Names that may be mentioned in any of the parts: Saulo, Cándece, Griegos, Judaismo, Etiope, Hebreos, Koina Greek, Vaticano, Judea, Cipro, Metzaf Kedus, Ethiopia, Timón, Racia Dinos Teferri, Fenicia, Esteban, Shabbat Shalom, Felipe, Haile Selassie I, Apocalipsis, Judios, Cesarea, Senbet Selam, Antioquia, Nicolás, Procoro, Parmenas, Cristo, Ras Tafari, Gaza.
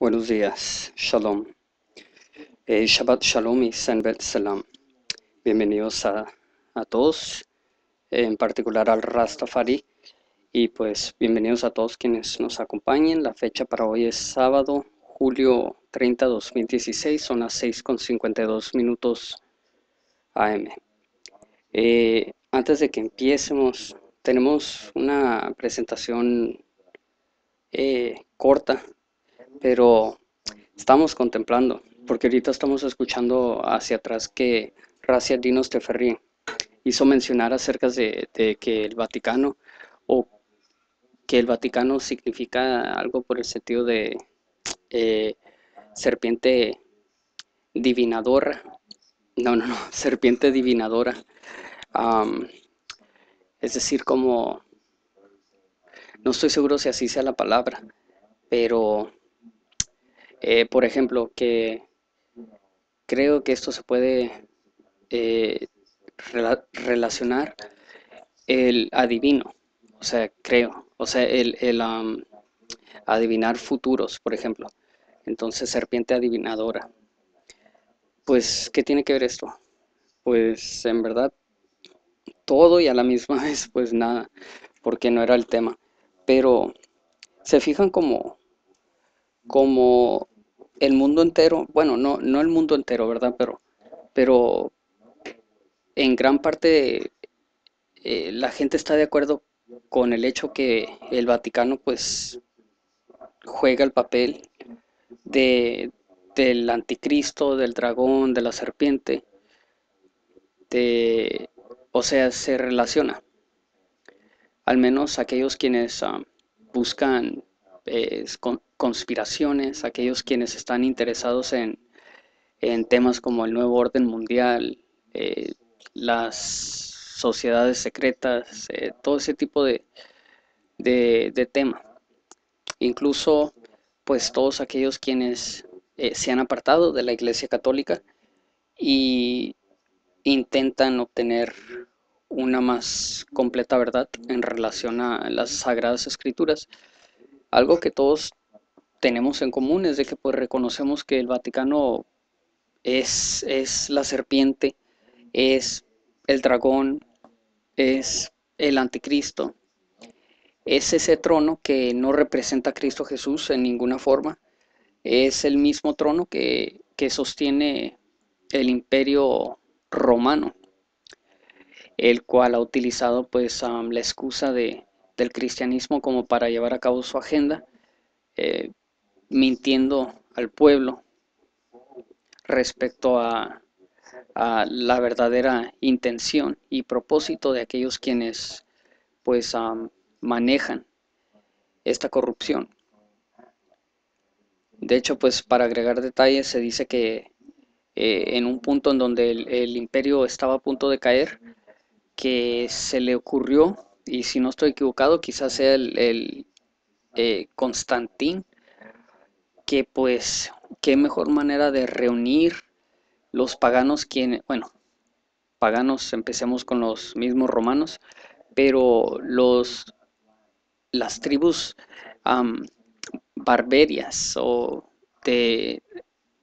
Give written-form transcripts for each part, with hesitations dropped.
Buenos días, Shalom. Shabbat Shalom y Senbet Selam. Bienvenidos a todos, en particular al Ras Tafari. Y pues bienvenidos a todos quienes nos acompañen. La fecha para hoy es sábado, julio 30, 2016. Son las 6:52 AM. Antes de que empiecemos, tenemos una presentación corta, pero estamos contemplando, porque ahorita estamos escuchando hacia atrás que Racia Dinos Teferri hizo mencionar acerca de que el Vaticano, o que el Vaticano significa algo por el sentido de serpiente divinadora, serpiente divinadora, es decir, como, no estoy seguro si así sea la palabra, pero por ejemplo, que creo que esto se puede relacionar el adivino, o sea, creo, o sea, el adivinar futuros, por ejemplo. Entonces, serpiente adivinadora. Pues, ¿qué tiene que ver esto? Pues, en verdad, todo y a la misma vez, pues nada, porque no era el tema. Pero, ¿se fijan como el mundo entero? Bueno, no el mundo entero, ¿verdad? Pero en gran parte la gente está de acuerdo con el hecho que el Vaticano, pues, juega el papel del anticristo, del dragón, de la serpiente, o sea, se relaciona. Al menos aquellos quienes buscan conspiraciones, aquellos quienes están interesados en temas como el nuevo orden mundial, las sociedades secretas, todo ese tipo de temas. Incluso, pues, todos aquellos quienes se han apartado de la Iglesia Católica y intentan obtener una más completa verdad en relación a las Sagradas Escrituras. Algo que todos tenemos en común es de que, pues, reconocemos que el Vaticano es la serpiente, es el dragón, es el anticristo. Es ese trono que no representa a Cristo Jesús en ninguna forma. Es el mismo trono que sostiene el imperio romano, el cual ha utilizado, pues, la excusa del cristianismo como para llevar a cabo su agenda, mintiendo al pueblo respecto a la verdadera intención y propósito de aquellos quienes, pues, manejan esta corrupción. De hecho, pues, para agregar detalles, se dice que en un punto en donde el imperio estaba a punto de caer, que se le ocurrió, y si no estoy equivocado, quizás sea el Constantín, que, pues, qué mejor manera de reunir los paganos, paganos, empecemos con los mismos romanos, pero las tribus barbarias, o de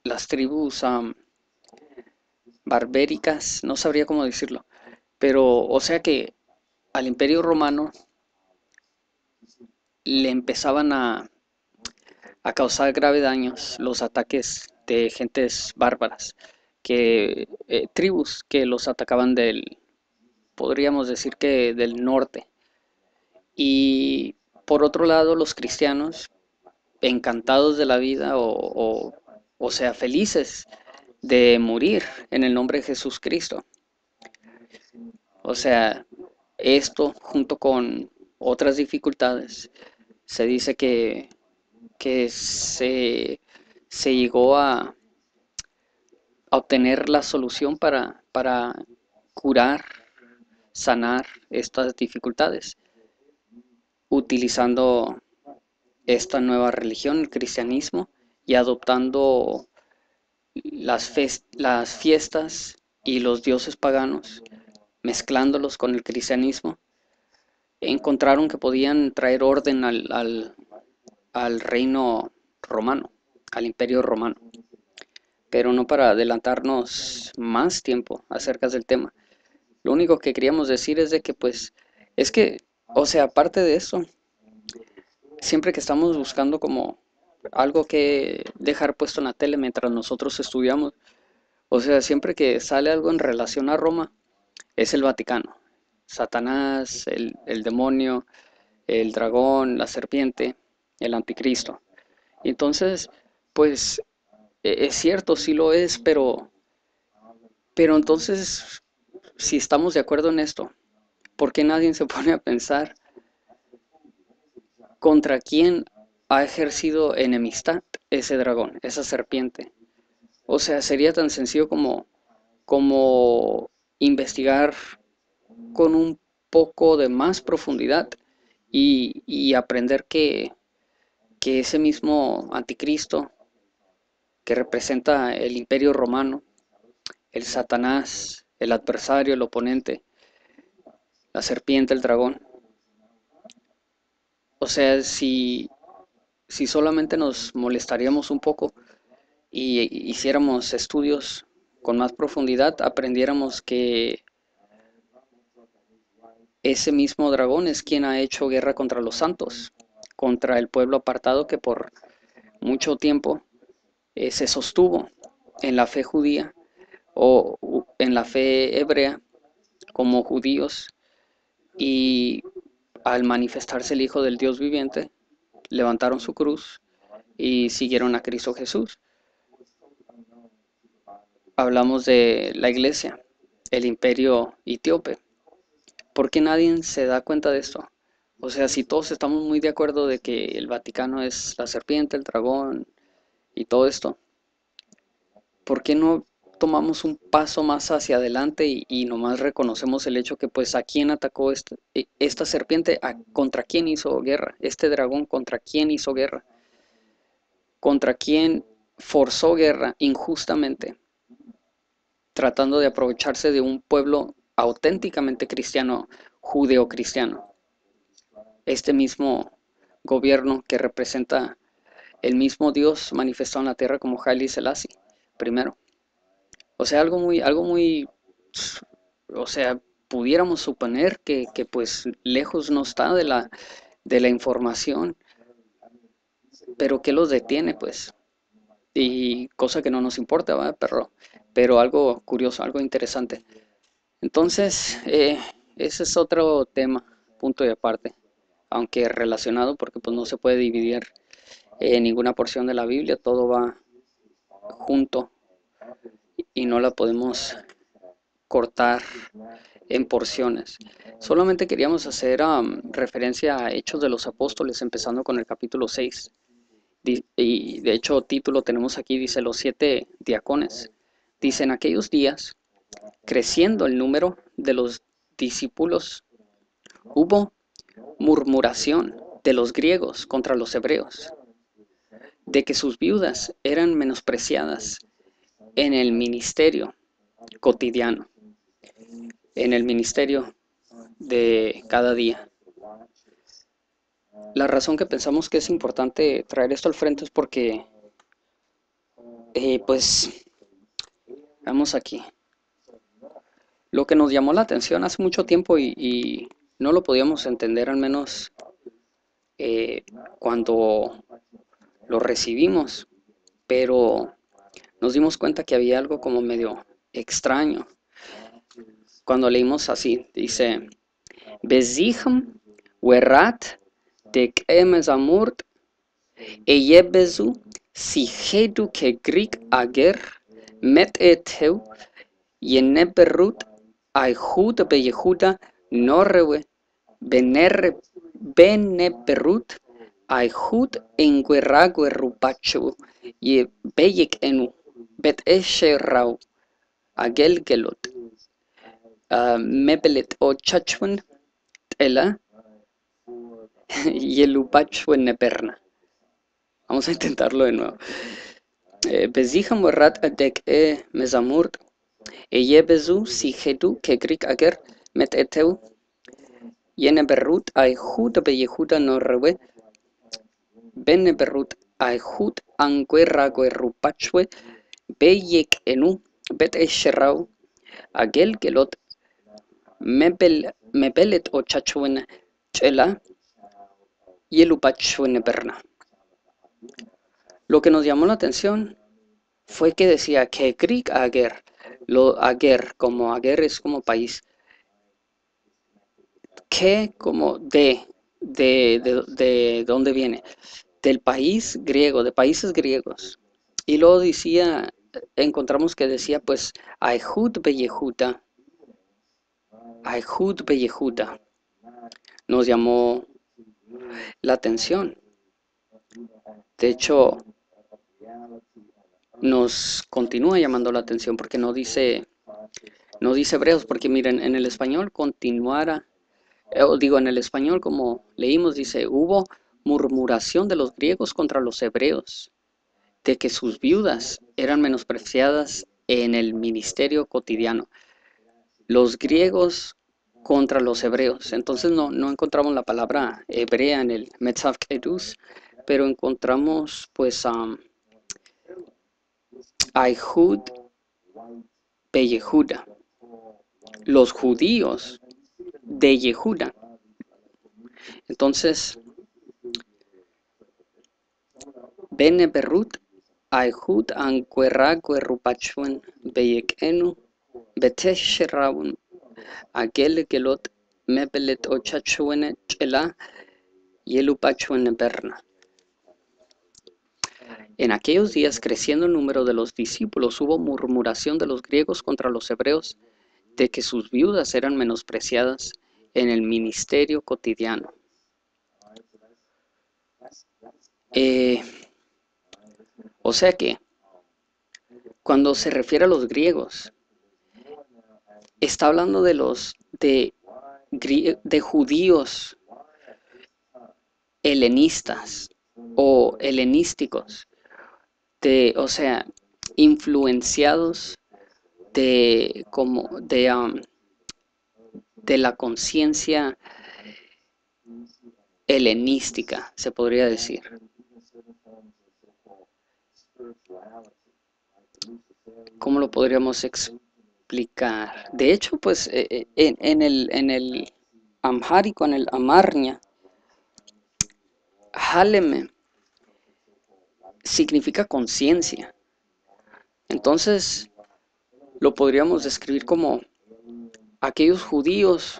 las tribus barbéricas, no sabría cómo decirlo, pero, o sea, que al imperio romano le empezaban a causar graves daños los ataques de gentes bárbaras, que tribus que los atacaban podríamos decir que del norte. Y por otro lado, los cristianos, encantados de la vida, o sea, felices de morir en el nombre de Jesús Cristo. O sea, esto, junto con otras dificultades, se dice que se llegó a obtener la solución para curar, sanar estas dificultades, utilizando esta nueva religión, el cristianismo, y adoptando las fiestas y los dioses paganos, mezclándolos con el cristianismo. Encontraron que podían traer orden al reino romano, al Imperio Romano. Pero no para adelantarnos más tiempo acerca del tema. Lo único que queríamos decir es de que, pues, es que, o sea, aparte de eso, siempre que estamos buscando como algo que dejar puesto en la tele mientras nosotros estudiamos, o sea, siempre que sale algo en relación a Roma, es el Vaticano. Satanás, el demonio, el dragón, la serpiente, el anticristo. Entonces, pues, es cierto, sí lo es, pero entonces, si estamos de acuerdo en esto, ¿por qué nadie se pone a pensar contra quién ha ejercido enemistad ese dragón, esa serpiente? O sea, sería tan sencillo como investigar con un poco de más profundidad y aprender que ese mismo anticristo que representa el Imperio Romano, el Satanás, el adversario, el oponente, la serpiente, el dragón. O sea, si solamente nos molestaríamos un poco y hiciéramos estudios con más profundidad, aprendiéramos que ese mismo dragón es quien ha hecho guerra contra los santos, contra el pueblo apartado que por mucho tiempo se sostuvo en la fe judía o en la fe hebrea como judíos, y al manifestarse el Hijo del Dios viviente levantaron su cruz y siguieron a Cristo Jesús. Hablamos de la iglesia, el imperio etíope. ¿Por qué nadie se da cuenta de esto? O sea, si todos estamos muy de acuerdo de que el Vaticano es la serpiente, el dragón y todo esto, ¿por qué no tomamos un paso más hacia adelante y nomás reconocemos el hecho que, pues, a quién atacó esta serpiente, contra quién hizo guerra, este dragón, contra quién hizo guerra, contra quién forzó guerra injustamente, tratando de aprovecharse de un pueblo auténticamente cristiano, judeocristiano? Este mismo gobierno que representa el mismo Dios manifestado en la tierra como Haile Selassie I. O sea, algo muy, o sea, pudiéramos suponer que pues lejos no está de la información, pero ¿qué los detiene, pues? Y cosa que no nos importa, ¿verdad? Pero algo curioso, algo interesante. Entonces, ese es otro tema, punto y aparte, aunque relacionado, porque pues no se puede dividir ninguna porción de la Biblia, todo va junto. Y no la podemos cortar en porciones. Solamente queríamos hacer referencia a Hechos de los Apóstoles, empezando con el capítulo 6. Y de hecho, título tenemos aquí, dice, los 7 diacones. Dice, en aquellos días, creciendo el número de los discípulos, hubo murmuración de los griegos contra los hebreos, de que sus viudas eran menospreciadas en el ministerio cotidiano, en el ministerio de cada día. La razón que pensamos que es importante traer esto al frente es porque, pues, vamos aquí. Lo que nos llamó la atención hace mucho tiempo y no lo podíamos entender, al menos cuando lo recibimos, pero nos dimos cuenta que había algo como medio extraño. Cuando leímos así, dice, Beziham werat tek emezamurt eyebezu sihedu ke grik ager met eteu yeneberut aihuda be yehuda norrewe benerre beneberut aihud enguerrague rupachu ye beyek enu Bet Esherau, Agelgelot, Mebelet o Chachwen, Tela, Yelupachwen Neperna. Vamos a intentarlo de nuevo. Beziham Rat Adek E Mezamurt, Eyebezu, Sihedu, Kegrik Ager, Met Eteu, Yeneberut, Aihuda Beyehuda Norrewe, Beneberut, Aehud Anguerraguerrupachwe, Beyek Enu, Bet Esherau, Agel Gelot, Mebelet Ochachwen Chela, Yelupachwen Berna. Lo que nos llamó la atención fue que decía que Grieg Ager, lo Ager, como Ager es como país, que como de dónde viene, del país griego, de países griegos. Y luego decía, encontramos que decía pues Aehud Beyehuda, nos llamó la atención. De hecho, nos continúa llamando la atención porque no dice Hebreos, porque miren, en el español como leímos, dice, hubo murmuración de los griegos contra los hebreos, de que sus viudas eran menospreciadas en el ministerio cotidiano. Los griegos contra los hebreos. Entonces no encontramos la palabra hebrea en el Metzaf Kedus, pero encontramos pues Aehud Beyehuda, los judíos de Yehuda. Entonces, Bene Berut, Aehud Anquerraquerrupachuen Beyekenu, Betesheraun, Agel Gelot, Mebelet Ochachuen Chela, Yelupachuen Berna. En aquellos días, creciendo el número de los discípulos, hubo murmuración de los griegos contra los hebreos, de que sus viudas eran menospreciadas en el ministerio cotidiano. O sea que, cuando se refiere a los griegos, está hablando de los de judíos helenistas o helenísticos. O sea, influenciados de la conciencia helenística, se podría decir. ¿Cómo lo podríamos explicar? De hecho, pues en el amhárico, en el amarña, haleme significa conciencia. Entonces, lo podríamos describir como aquellos judíos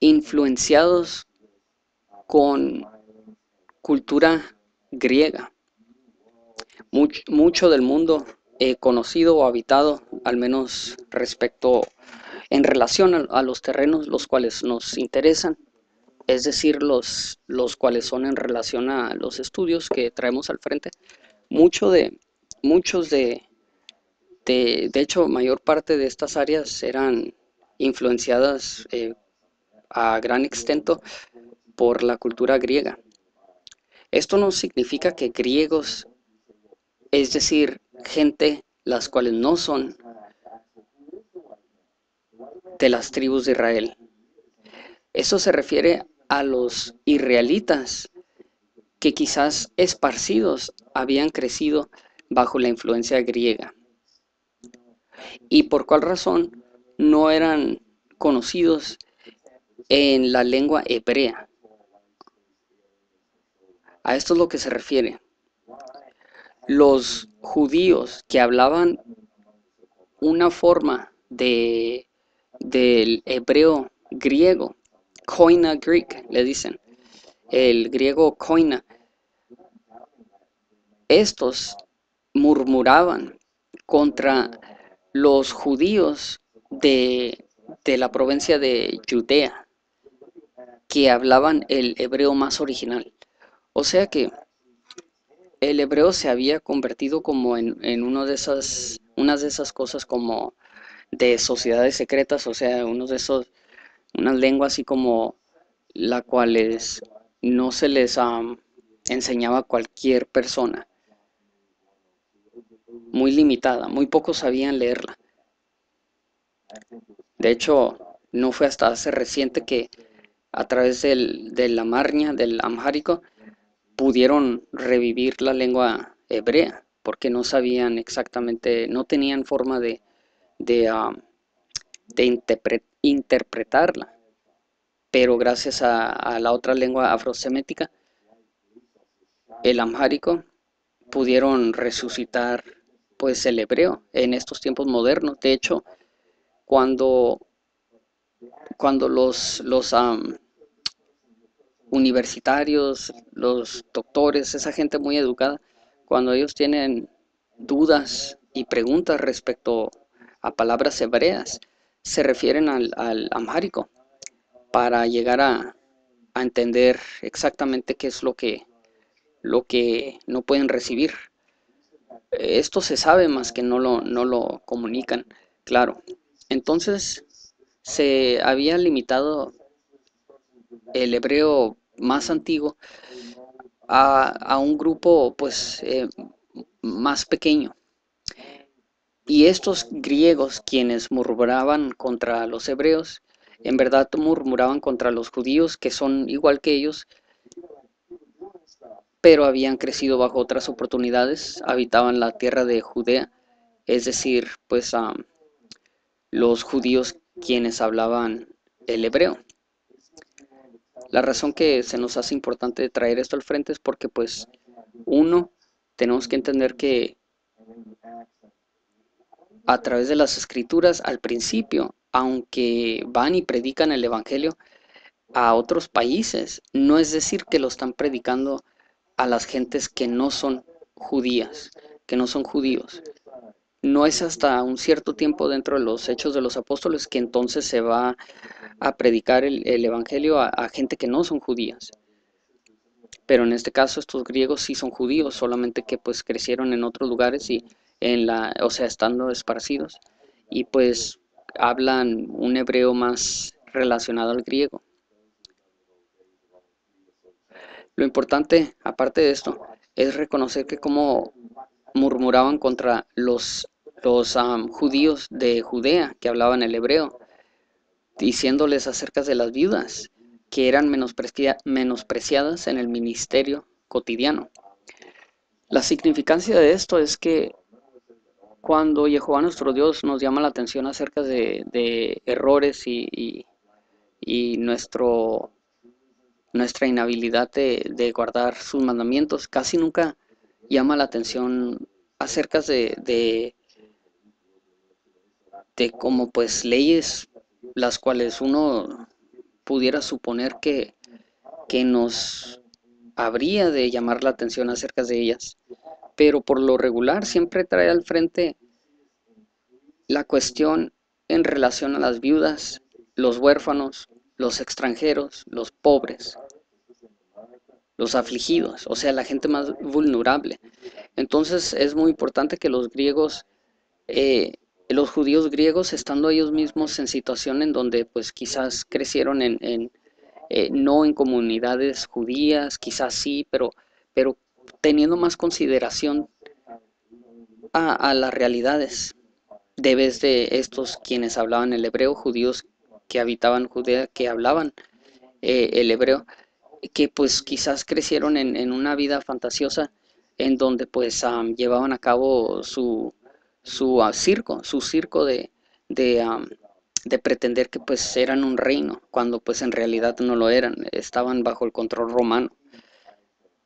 influenciados con cultura griega. Mucho del mundo conocido o habitado, al menos respecto en relación a los terrenos los cuales nos interesan, es decir, los cuales son en relación a los estudios que traemos al frente. De hecho, mayor parte de estas áreas eran influenciadas a gran extento por la cultura griega. Esto no significa que griegos, es decir, gente las cuales no son de las tribus de Israel. Eso se refiere a los israelitas que quizás esparcidos habían crecido bajo la influencia griega. ¿Y por cuál razón no eran conocidos en la lengua hebrea? A esto es lo que se refiere. Los judíos que hablaban una forma del hebreo griego, Koina Greek le dicen, el griego Koina, estos murmuraban contra los judíos de la provincia de Judea, que hablaban el hebreo más original. O sea que el hebreo se había convertido como en una de esas cosas como de sociedades secretas, o sea, unas lenguas así como las cuales no se les enseñaba a cualquier persona. Muy limitada, muy pocos sabían leerla. De hecho, no fue hasta hace reciente que a través del amarña, del amhárico, pudieron revivir la lengua hebrea, porque no sabían exactamente, no tenían forma de interpretarla. Pero gracias a la otra lengua afrosemética, el amhárico, pudieron resucitar pues el hebreo en estos tiempos modernos. De hecho, cuando los universitarios, los doctores, esa gente muy educada, cuando ellos tienen dudas y preguntas respecto a palabras hebreas, se refieren al amhárico para llegar a entender exactamente qué es lo que no pueden recibir. Esto se sabe, más que no lo comunican, claro. Entonces se había limitado el hebreo más antiguo a un grupo pues más pequeño. Y estos griegos, quienes murmuraban contra los hebreos, en verdad murmuraban contra los judíos, que son igual que ellos, pero habían crecido bajo otras oportunidades, habitaban la tierra de Judea, es decir, pues los judíos quienes hablaban el hebreo. La razón que se nos hace importante traer esto al frente es porque, pues, uno, tenemos que entender que a través de las escrituras, al principio, aunque van y predican el evangelio a otros países, no es decir que lo están predicando a las gentes que no son judías, que no son judíos. No es hasta un cierto tiempo dentro de los Hechos de los Apóstoles que entonces se va a predicar el evangelio a gente que no son judías. Pero en este caso estos griegos sí son judíos, solamente que pues crecieron en otros lugares y estando esparcidos, y pues hablan un hebreo más relacionado al griego. Lo importante, aparte de esto, es reconocer que como murmuraban contra los judíos de Judea que hablaban el hebreo, diciéndoles acerca de las viudas, que eran menospreciadas en el ministerio cotidiano. La significancia de esto es que cuando Jehová nuestro Dios nos llama la atención acerca de errores y nuestra inhabilidad de guardar sus mandamientos, casi nunca llama la atención acerca de como pues leyes las cuales uno pudiera suponer que nos habría de llamar la atención acerca de ellas. Pero por lo regular siempre trae al frente la cuestión en relación a las viudas, los huérfanos, los extranjeros, los pobres, los afligidos, o sea, la gente más vulnerable. Entonces es muy importante que los griegos, los judíos griegos, estando ellos mismos en situación en donde pues quizás crecieron no en comunidades judías, quizás sí, pero teniendo más consideración a las realidades de vez de estos quienes hablaban el hebreo, judíos que habitaban Judea, que hablaban el hebreo, que pues quizás crecieron en una vida fantasiosa en donde pues llevaban a cabo su circo de pretender que pues eran un reino, cuando pues en realidad no lo eran, estaban bajo el control romano.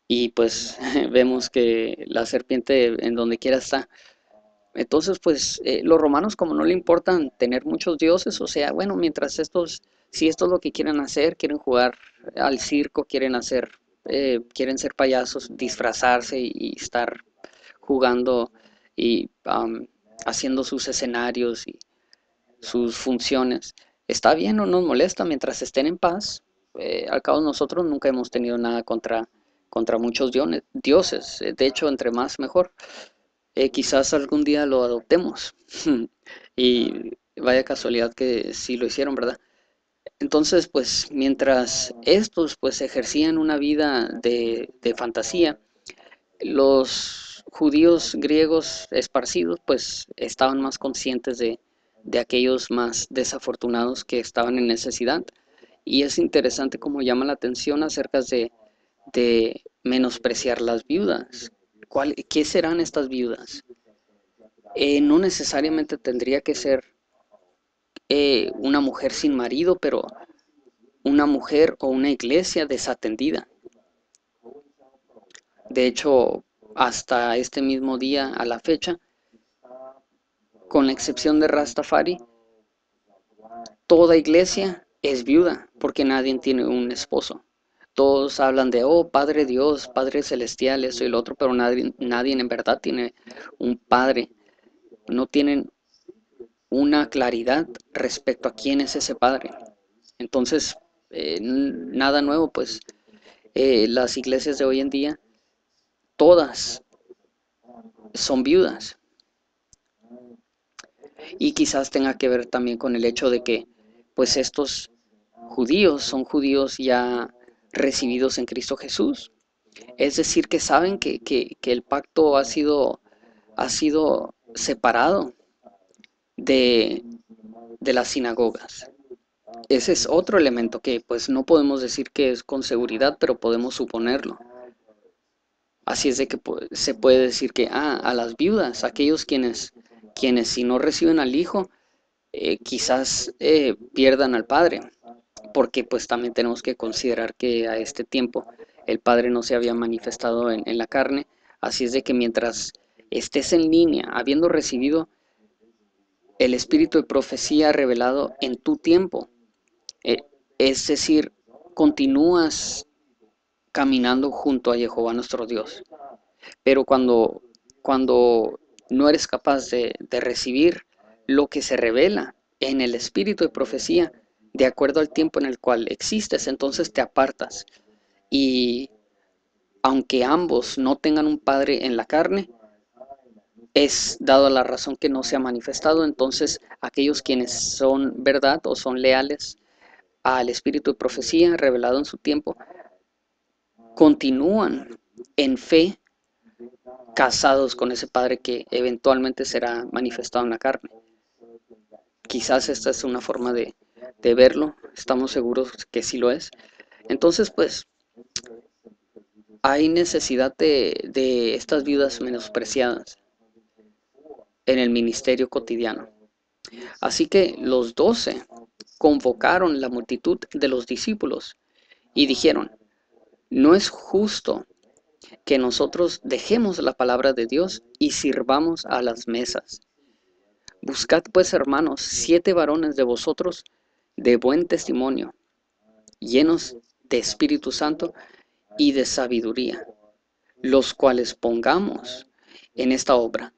Y pues vemos que la serpiente en donde quiera está. Entonces, pues, los romanos, como no le importan tener muchos dioses, o sea, bueno, mientras si esto es lo que quieren hacer, quieren jugar al circo, quieren ser payasos, disfrazarse y estar jugando y haciendo sus escenarios y sus funciones, está bien, no nos molesta, mientras estén en paz. Al cabo nosotros nunca hemos tenido nada contra muchos dioses, de hecho, entre más mejor. Quizás algún día lo adoptemos y vaya casualidad que sí lo hicieron, ¿verdad? Entonces, pues, mientras estos pues ejercían una vida de fantasía, los judíos griegos esparcidos pues estaban más conscientes de aquellos más desafortunados que estaban en necesidad. Y es interesante como llama la atención acerca de menospreciar las viudas. ¿Qué serán estas viudas? No necesariamente tendría que ser una mujer sin marido, pero una mujer o una iglesia desatendida. De hecho, hasta este mismo día, a la fecha, con la excepción de Ras Tafari, toda iglesia es viuda, porque nadie tiene un esposo. Todos hablan de, oh, Padre Dios, Padre Celestial, eso y lo otro, pero nadie en verdad tiene un padre. No tienen una claridad respecto a quién es ese padre. Entonces, nada nuevo, pues las iglesias de hoy en día, todas son viudas. Y quizás tenga que ver también con el hecho de que, pues estos judíos son judíos ya recibidos en Cristo Jesús. Es decir, que saben que el pacto ha sido separado de las sinagogas. Ese es otro elemento que pues no podemos decir que es con seguridad, pero podemos suponerlo. Así es de que pues, se puede decir que a las viudas, aquellos quienes si no reciben al hijo, quizás pierdan al padre, porque pues también tenemos que considerar que a este tiempo el padre no se había manifestado en la carne. Así es de que mientras estés en línea, habiendo recibido el espíritu de profecía revelado en tu tiempo, es decir, continúas caminando junto a Jehová nuestro Dios. Pero cuando no eres capaz de recibir lo que se revela en el espíritu de profecía, de acuerdo al tiempo en el cual existes, entonces te apartas. Y aunque ambos no tengan un padre en la carne, es dado la razón que no se ha manifestado, entonces aquellos quienes son verdad o son leales al espíritu de profecía revelado en su tiempo, continúan en fe casados con ese padre que eventualmente será manifestado en la carne. Quizás esta es una forma de verlo, estamos seguros que sí lo es. Entonces, pues, hay necesidad de estas viudas menospreciadas en el ministerio cotidiano. Así que los 12 convocaron la multitud de los discípulos y dijeron, no es justo que nosotros dejemos la palabra de Dios y sirvamos a las mesas. Buscad pues, hermanos, 7 varones de vosotros de buen testimonio, llenos de Espíritu Santo y de sabiduría, los cuales pongamos en esta obra.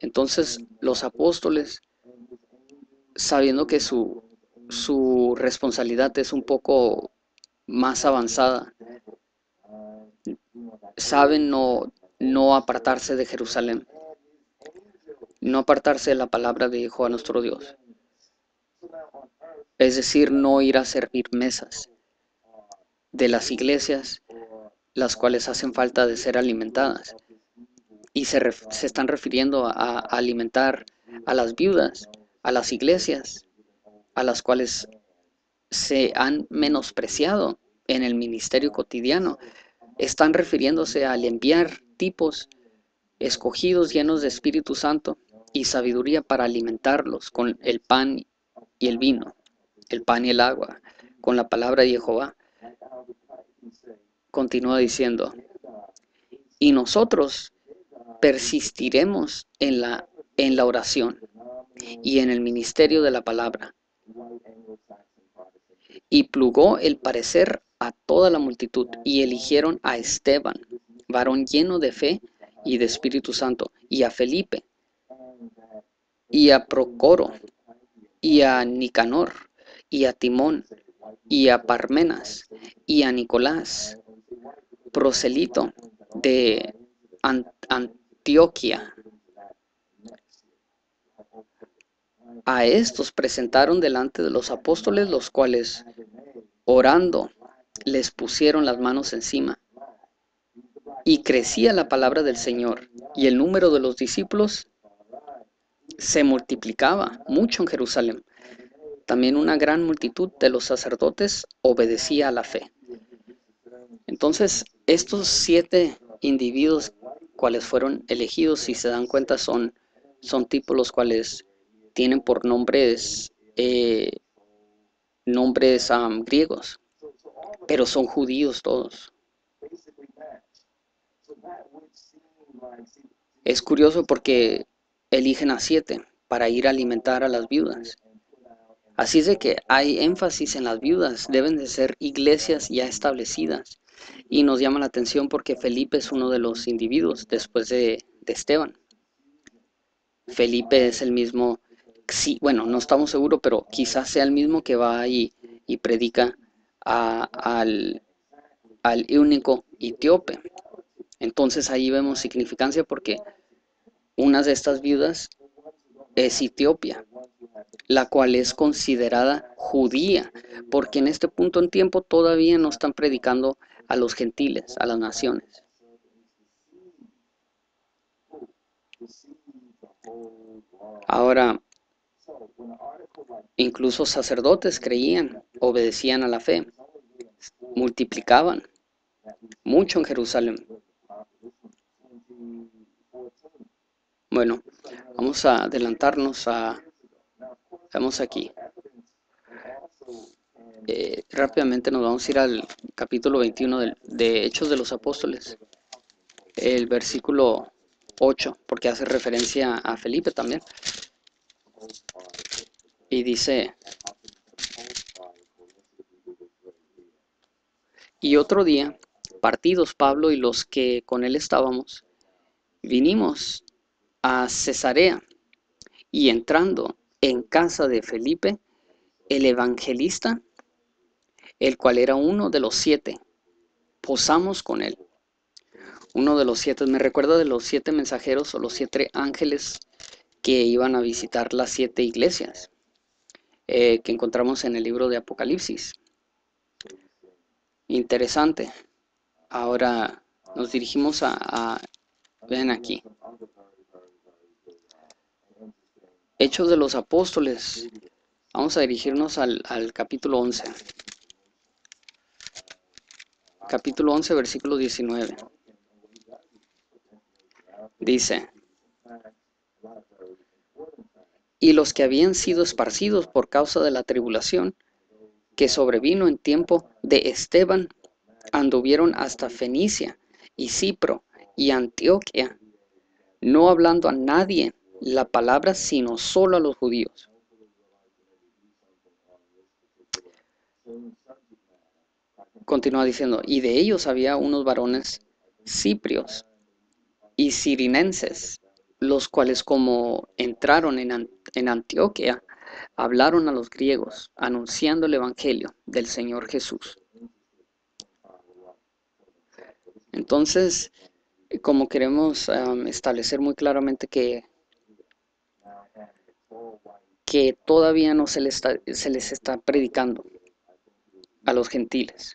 Entonces los apóstoles, sabiendo que su responsabilidad es un poco más avanzada, saben no apartarse de Jerusalén, no apartarse de la palabra de Jehová nuestro Dios. Es decir, no ir a servir mesas de las iglesias, las cuales hacen falta de ser alimentadas. Y se están refiriendo a alimentar a las viudas, a las iglesias, a las cuales se han menospreciado en el ministerio cotidiano. Están refiriéndose al enviar tipos escogidos llenos de Espíritu Santo y sabiduría para alimentarlos con el pan y el vino, el pan y el agua, con la palabra de Jehová. Continúa diciendo, y nosotros persistiremos en la oración y en el ministerio de la palabra. Y plugó el parecer a toda la multitud, y eligieron a Esteban, varón lleno de fe y de Espíritu Santo, y a Felipe, y a Procoro, y a Nicanor, y a Timón, y a Parmenas, y a Nicolás, proselito de Antioquia. A estos presentaron delante de los apóstoles, los cuales, orando, les pusieron las manos encima. Y crecía la palabra del Señor, y el número de los discípulos se multiplicaba mucho en Jerusalén. También una gran multitud de los sacerdotes obedecía a la fe. Entonces, Estos 7 individuos cuales fueron elegidos, si se dan cuenta, son tipos los cuales tienen por nombres griegos, pero son judíos todos. Es curioso porque eligen a 7 para ir a alimentar a las viudas. Así es de que hay énfasis en las viudas, deben de ser iglesias ya establecidas. Y nos llama la atención porque Felipe es uno de los individuos después de Esteban. Felipe es el mismo, sí, bueno, no estamos seguros, pero quizás sea el mismo que va y predica al eunuco etíope. Entonces ahí vemos significancia porque una de estas viudas es Etiopía, la cual es considerada judía, porque en este punto en tiempo todavía no están predicando a los gentiles, a las naciones. Ahora, incluso sacerdotes creían, obedecían a la fe, multiplicaban mucho en Jerusalén. Bueno, vamos a adelantarnos a... Estamos aquí. Rápidamente nos vamos a ir al capítulo 21 de Hechos de los Apóstoles, el versículo 8, porque hace referencia a Felipe también. Y dice: y otro día, partidos Pablo y los que con él estábamos, vinimos a Cesarea, y entrando en casa de Felipe, el evangelista, el cual era uno de los 7, posamos con él. Uno de los 7, me recuerda de los 7 mensajeros o los 7 ángeles que iban a visitar las 7 iglesias que encontramos en el libro de Apocalipsis. Interesante. Ahora nos dirigimos a ven aquí. Hechos de los Apóstoles. Vamos a dirigirnos al capítulo 11. Capítulo 11, versículo 19. Dice: y los que habían sido esparcidos por causa de la tribulación que sobrevino en tiempo de Esteban, anduvieron hasta Fenicia y Cipro y Antioquia, no hablando a nadie la palabra, sino solo a los judíos. Continúa diciendo: y de ellos había unos varones ciprios y cirinenses, los cuales, como entraron en Antioquia, hablaron a los griegos, anunciando el evangelio del Señor Jesús. Entonces, como queremos establecer muy claramente que todavía no se les está predicando a los gentiles.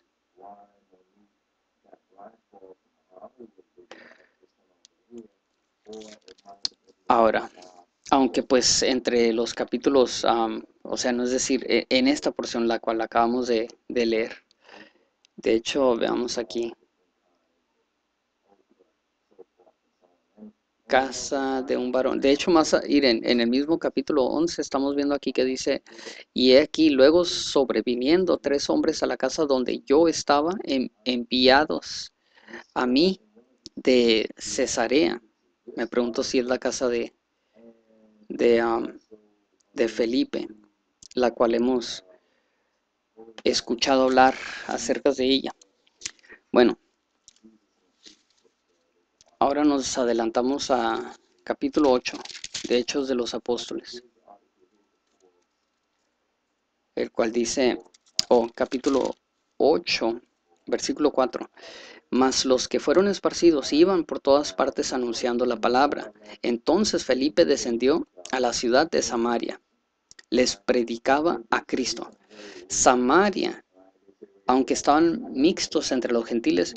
Ahora, aunque pues entre los capítulos, no es decir, en esta porción la cual acabamos de leer. De hecho, veamos aquí. Casa de un varón. De hecho, más en el mismo capítulo 11 estamos viendo aquí que dice: y he aquí, luego sobreviniendo 3 hombres a la casa donde yo estaba, enviados a mí de Cesarea. Me pregunto si es la casa de Felipe, la cual hemos escuchado hablar acerca de ella. Bueno, ahora nos adelantamos a capítulo 8 de Hechos de los Apóstoles, el cual dice, capítulo 8, versículo 4. Mas los que fueron esparcidos iban por todas partes anunciando la palabra. Entonces Felipe descendió a la ciudad de Samaria. Les predicaba a Cristo. Samaria, aunque estaban mixtos entre los gentiles,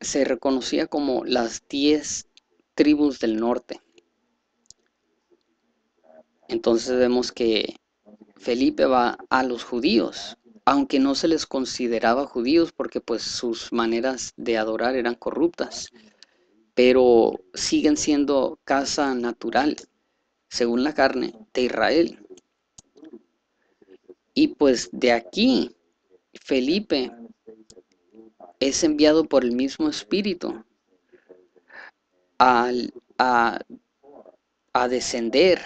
se reconocía como las 10 tribus del norte. Entonces vemos que Felipe va a los judíos, aunque no se les consideraba judíos porque pues sus maneras de adorar eran corruptas, pero siguen siendo casa natural, según la carne, de Israel. Y pues de aquí, Felipe es enviado por el mismo Espíritu a descender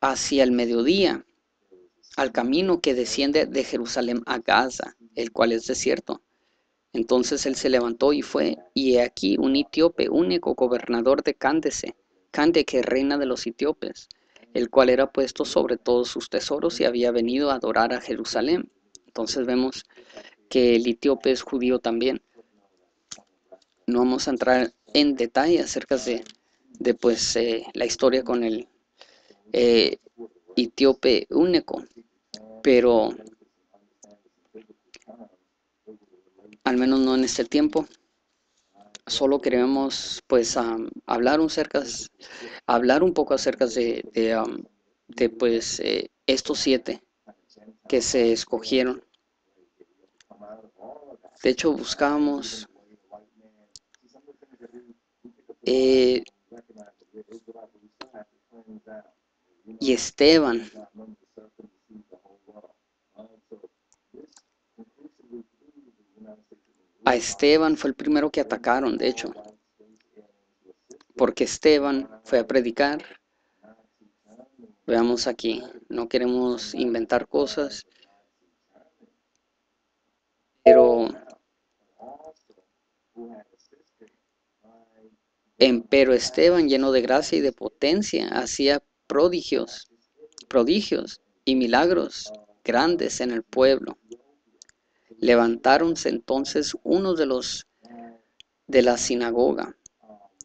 hacia el mediodía, al camino que desciende de Jerusalén a Gaza, el cual es desierto. Entonces él se levantó y fue, y he aquí un etíope, único gobernador de Cándece, reina de los etíopes, el cual era puesto sobre todos sus tesoros y había venido a adorar a Jerusalén. Entonces vemos que el etíope es judío también. No vamos a entrar en detalle acerca de la historia con el etíope único, pero al menos no en este tiempo. Solo queremos hablar un poco acerca de estos 7 que se escogieron. De hecho, buscábamos y Esteban. A Esteban fue el primero que atacaron, de hecho, porque Esteban fue a predicar. Veamos aquí, no queremos inventar cosas, pero Esteban, lleno de gracia y de potencia, hacía prodigios y milagros grandes en el pueblo. Levantáronse entonces uno de la sinagoga,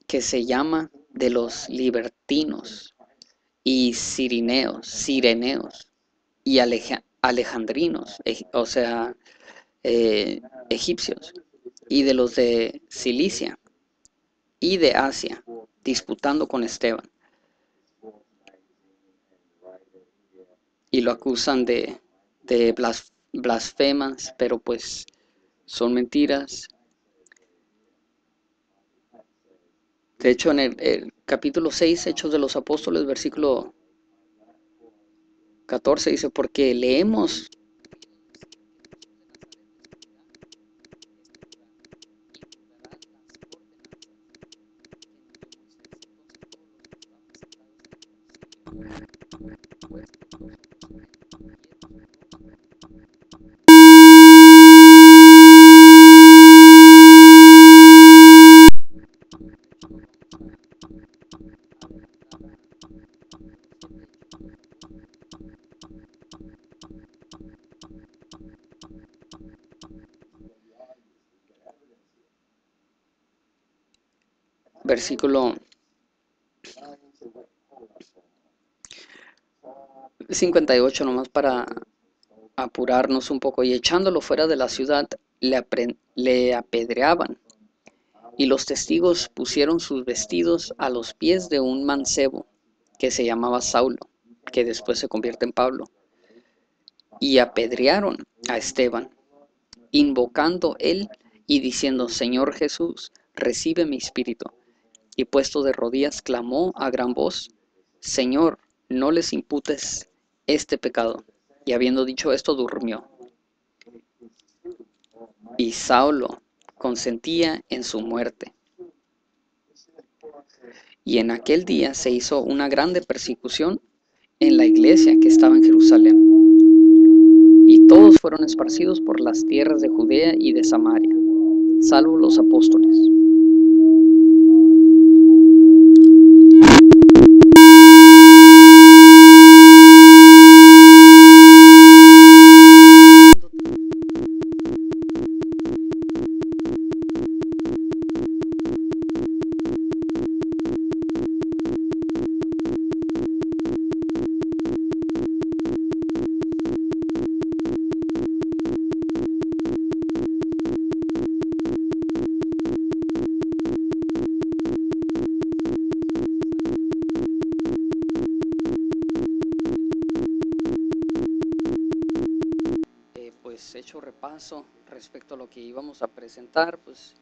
que se llama de los libertinos y sireneos y alejandrinos, egipcios, y de los de Cilicia y de Asia, disputando con Esteban. Y lo acusan de blasfemas, pero pues son mentiras. De hecho, en el capítulo 6, Hechos de los Apóstoles, versículo 14, dice, porque leemos versículo 58, nomás para apurarnos un poco. Y echándolo fuera de la ciudad, le apedreaban. Y los testigos pusieron sus vestidos a los pies de un mancebo que se llamaba Saulo, que después se convierte en Pablo. Y apedrearon a Esteban, invocando él y diciendo, Señor Jesús, recibe mi espíritu. Y puesto de rodillas, clamó a gran voz, Señor, no les imputes este pecado. Y habiendo dicho esto, durmió. Y Saulo consentía en su muerte. Y en aquel día se hizo una grande persecución en la iglesia que estaba en Jerusalén. Y todos fueron esparcidos por las tierras de Judea y de Samaria, salvo los apóstoles. adelanto respecto a lo que íbamos a presentar, pues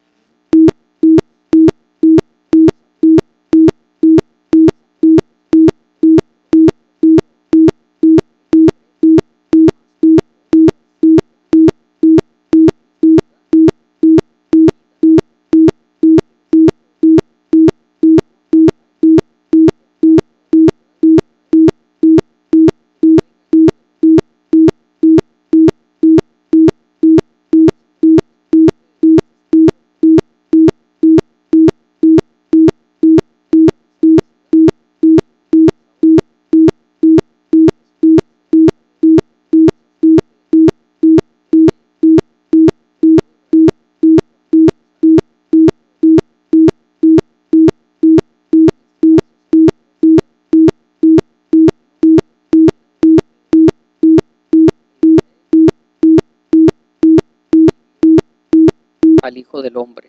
al Hijo del Hombre.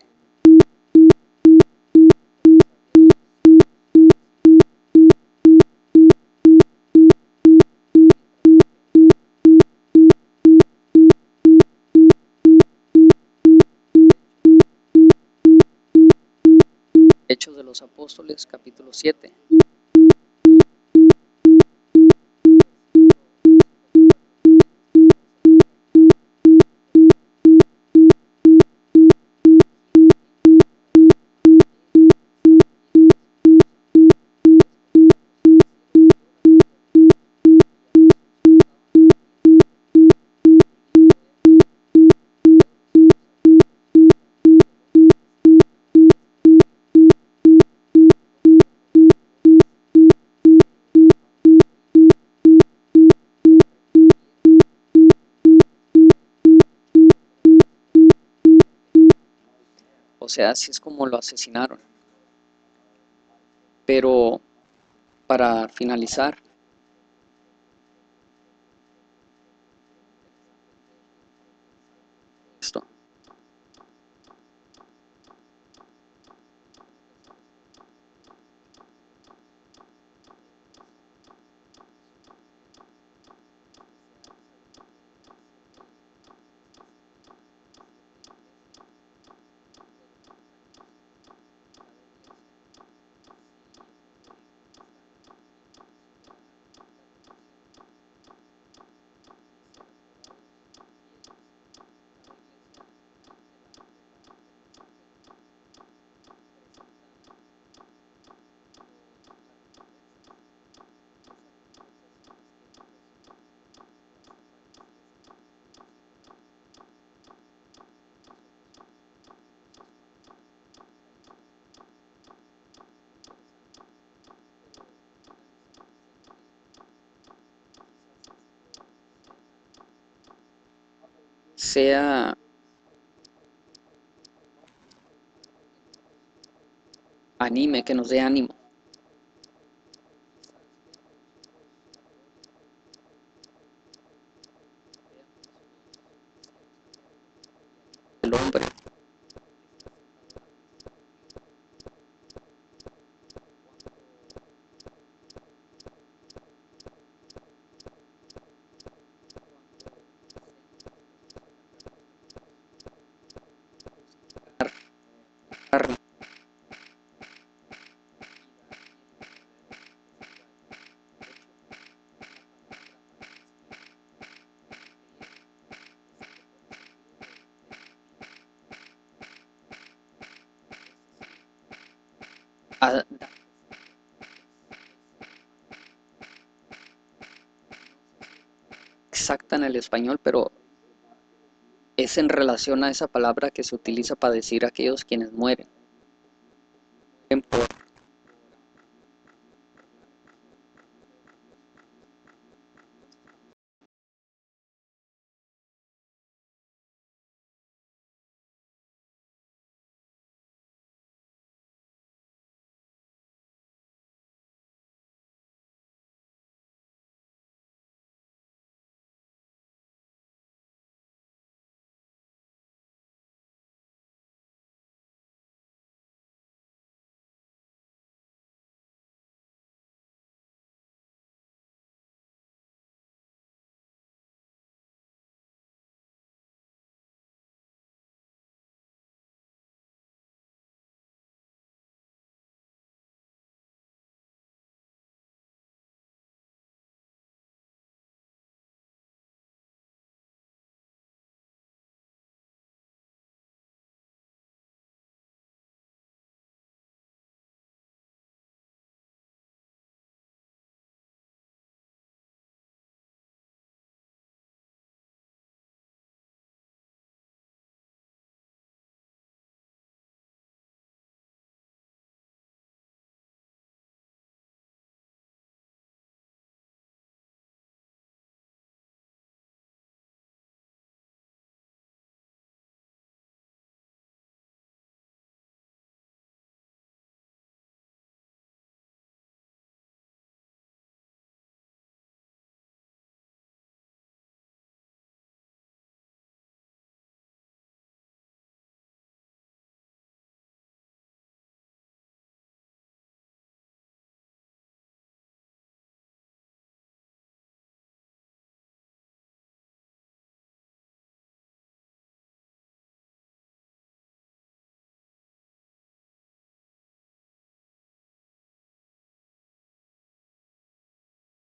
Hechos de los Apóstoles, capítulo 7. O sea, así es como lo asesinaron. Pero para finalizar, esto. Sea anime, que nos dé ánimo. El hombre. Exacta en el español, pero es en relación a esa palabra que se utiliza para decir aquellos quienes mueren.